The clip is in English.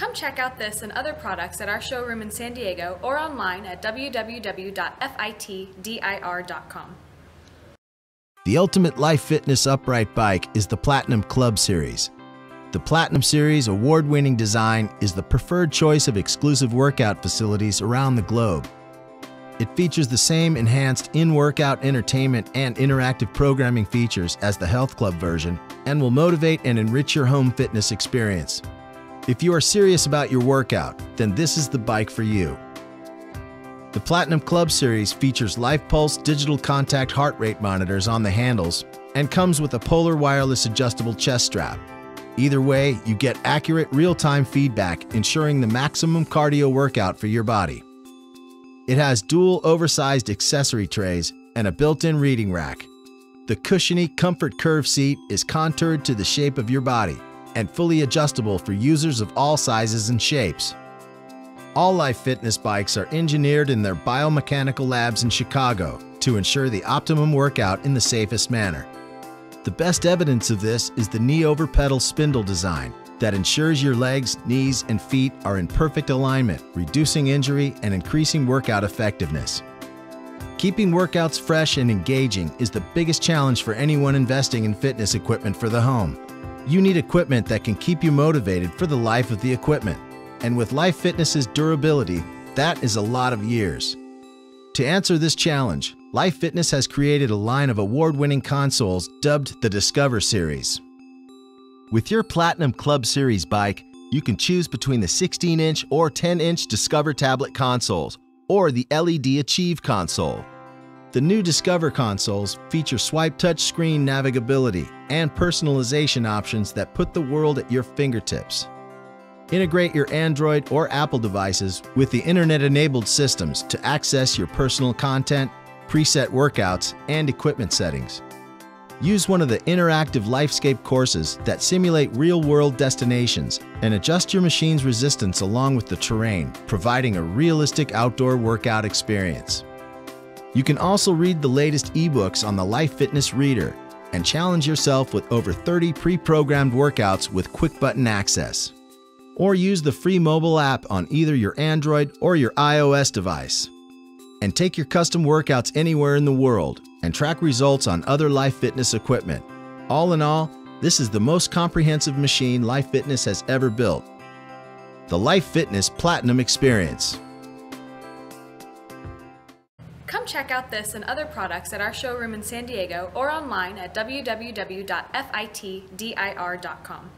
Come check out this and other products at our showroom in San Diego or online at www.fitdir.com. The ultimate Life Fitness upright bike is the Platinum Club Series. The Platinum Series award-winning design is the preferred choice of exclusive workout facilities around the globe. It features the same enhanced in-workout entertainment and interactive programming features as the Health Club version and will motivate and enrich your home fitness experience. If you are serious about your workout, then this is the bike for you. The Platinum Club Series features Life Pulse digital contact heart rate monitors on the handles and comes with a Polar wireless adjustable chest strap. Either way, you get accurate real-time feedback, ensuring the maximum cardio workout for your body. It has dual oversized accessory trays and a built-in reading rack. The cushiony comfort curve seat is contoured to the shape of your body and fully adjustable for users of all sizes and shapes. All Life Fitness bikes are engineered in their biomechanical labs in Chicago to ensure the optimum workout in the safest manner. The best evidence of this is the knee-over pedal spindle design that ensures your legs, knees, and feet are in perfect alignment, reducing injury and increasing workout effectiveness. Keeping workouts fresh and engaging is the biggest challenge for anyone investing in fitness equipment for the home. You need equipment that can keep you motivated for the life of the equipment. And with Life Fitness's durability, that is a lot of years. To answer this challenge, Life Fitness has created a line of award-winning consoles dubbed the Discover Series. With your Platinum Club Series bike, you can choose between the 16-inch or 10-inch Discover tablet consoles or the LED Achieve console. The new Discover consoles feature swipe touchscreen navigability and personalization options that put the world at your fingertips. Integrate your Android or Apple devices with the internet-enabled systems to access your personal content, preset workouts, and equipment settings. Use one of the interactive LifeScape courses that simulate real-world destinations and adjust your machine's resistance along with the terrain, providing a realistic outdoor workout experience. You can also read the latest ebooks on the Life Fitness Reader and challenge yourself with over 30 pre-programmed workouts with quick button access. Or use the free mobile app on either your Android or your iOS device. And take your custom workouts anywhere in the world and track results on other Life Fitness equipment. All in all, this is the most comprehensive machine Life Fitness has ever built. The Life Fitness Platinum Experience. Come check out this and other products at our showroom in San Diego or online at www.fitdir.com.